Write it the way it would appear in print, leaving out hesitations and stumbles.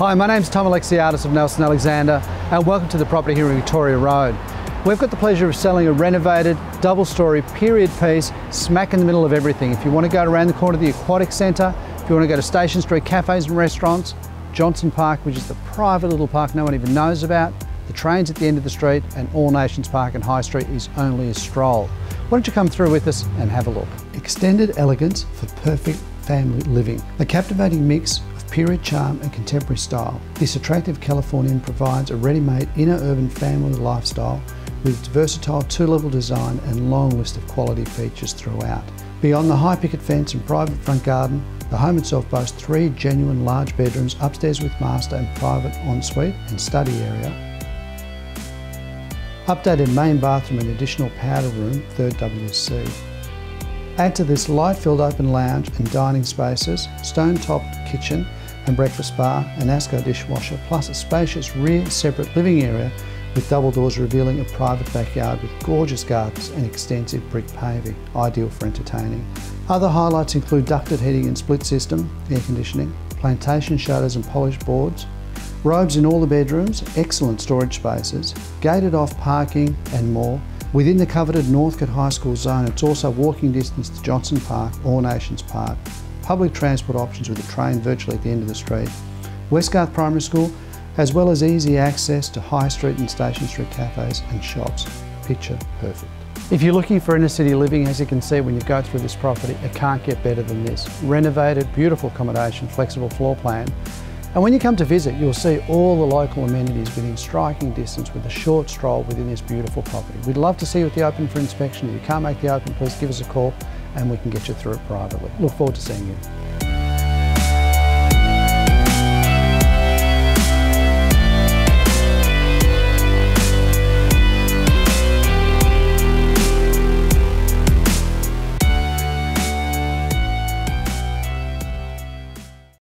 Hi, my name's Tom Alexiadis of Nelson Alexander, and welcome to the property here in Victoria Road. We've got the pleasure of selling a renovated, double-storey period piece smack in the middle of everything. If you want to go around the corner of the Aquatic Centre, if you want to go to Station Street cafes and restaurants, Johnson Park, which is the private little park no one even knows about, the trains at the end of the street, and All Nations Park and High Street is only a stroll. Why don't you come through with us and have a look. Extended elegance for perfect family living. The captivating mix period charm and contemporary style. This attractive Californian provides a ready-made inner urban family lifestyle with its versatile two-level design and long list of quality features throughout. Beyond the high picket fence and private front garden, the home itself boasts three genuine large bedrooms upstairs with master and private ensuite and study area. Updated main bathroom and additional powder room, third WC. Add to this light-filled open lounge and dining spaces, stone-topped kitchen and breakfast bar, an Asko dishwasher, plus a spacious rear separate living area with double doors revealing a private backyard with gorgeous gardens and extensive brick paving, ideal for entertaining. Other highlights include ducted heating and split system, air conditioning, plantation shutters and polished boards, robes in all the bedrooms, excellent storage spaces, gated off parking and more. Within the coveted Northcote High School zone, it's also walking distance to Johnson Park, All Nations Park, public transport options with a train virtually at the end of the street, Westgarth Primary School, as well as easy access to High Street and Station Street cafes and shops. Picture perfect. If you're looking for inner city living, as you can see when you go through this property, it can't get better than this. Renovated, beautiful accommodation, flexible floor plan. And when you come to visit, you'll see all the local amenities within striking distance with a short stroll within this beautiful property. We'd love to see you at the open for inspection. If you can't make the open, please give us a call and we can get you through it privately. Look forward to seeing you.